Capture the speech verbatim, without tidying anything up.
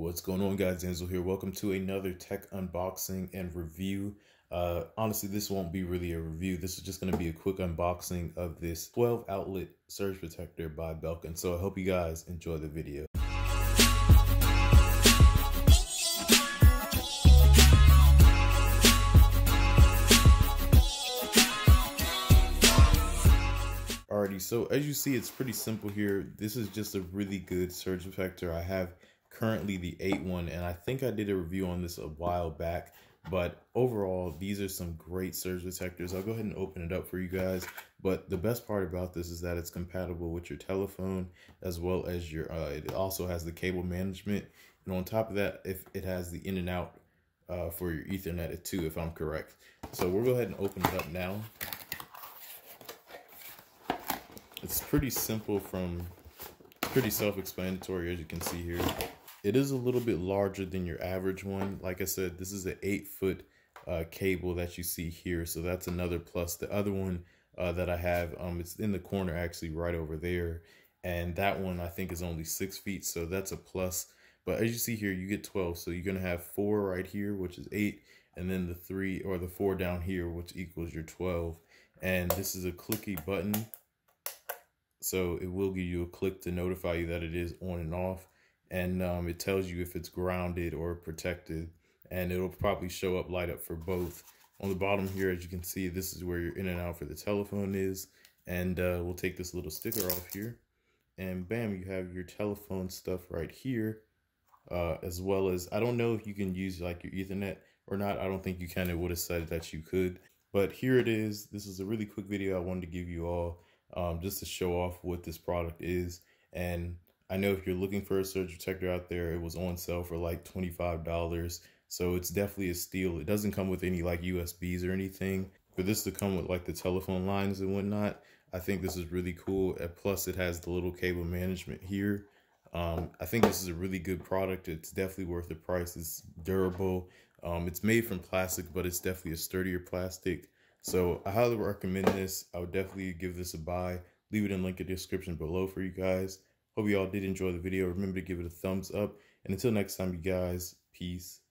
What's going on, guys? Denzel here. Welcome to another tech unboxing and review. Uh, honestly, this won't be really a review. This is just going to be a quick unboxing of this twelve outlet surge protector by Belkin. So I hope you guys enjoy the video. Alrighty, so as you see, it's pretty simple here. This is just a really good surge protector. I have currently the eight one, and I think I did a review on this a while back, but overall these are some great surge protectors. I'll go ahead and open it up for you guys, but the best part about this is that it's compatible with your telephone as well as your uh, it also has the cable management, and on top of that, if it has the in and out uh, for your Ethernet too, if I'm correct. So we'll go ahead and open it up now. It's pretty simple, from pretty self-explanatory, as you can see here. It is a little bit larger than your average one. Like I said, this is an eight-foot uh, cable that you see here, so that's another plus. The other one uh, that I have, um, it's in the corner actually right over there, and that one I think is only six feet, so that's a plus. But as you see here, you get twelve, so you're going to have four right here, which is eight, and then the three or the four down here, which equals your twelve. And this is a clicky button, so it will give you a click to notify you that it is on and off. And um, it tells you if it's grounded or protected, and it'll probably show up, light up for both. On the bottom here, as you can see, this is where your in and out for the telephone is. And uh, we'll take this little sticker off here, and bam, you have your telephone stuff right here. Uh, as well as, I don't know if you can use like your Ethernet or not. I don't think you can. It would have said that you could, but here it is. This is a really quick video I wanted to give you all, um, just to show off what this product is. And I know if you're looking for a surge protector out there, it was on sale for like twenty-five dollars. So it's definitely a steal. It doesn't come with any like U S Bs or anything. For this to come with like the telephone lines and whatnot, I think this is really cool. And plus it has the little cable management here. Um, I think this is a really good product. It's definitely worth the price. It's durable. Um, it's made from plastic, but it's definitely a sturdier plastic. So I highly recommend this. I would definitely give this a buy. Leave it in link in the description below for you guys. Hope you all did enjoy the video. Remember to give it a thumbs up. And until next time, you guys, peace.